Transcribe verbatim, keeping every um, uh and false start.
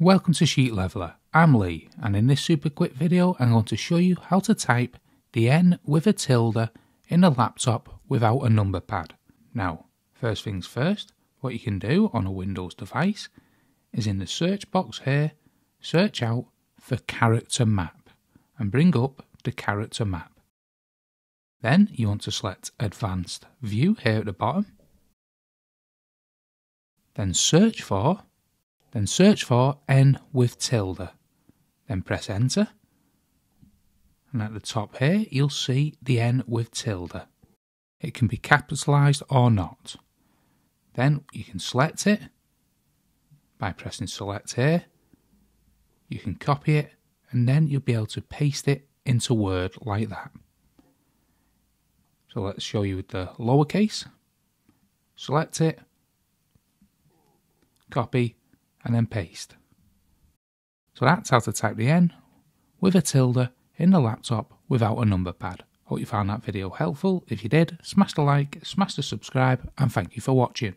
Welcome to Sheet Leveller, I'm Lee, and in this super quick video I'm going to show you how to type the N with a tilde in a laptop without a number pad. Now, first things first, what you can do on a Windows device is in the search box here, search out for character map and bring up the character map. Then you want to select Advanced View here at the bottom, then search for Then search for N with tilde, then press enter, and at the top here you'll see the N with tilde. It can be capitalised or not. Then you can select it by pressing select here, you can copy it, and then you'll be able to paste it into Word like that. So let's show you with the lowercase, select it, copy, and then paste. So that's how to type the N with a tilde in the laptop without a number pad. Hope you found that video helpful. If you did, smash the like, smash the subscribe, and thank you for watching.